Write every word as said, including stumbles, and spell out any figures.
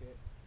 market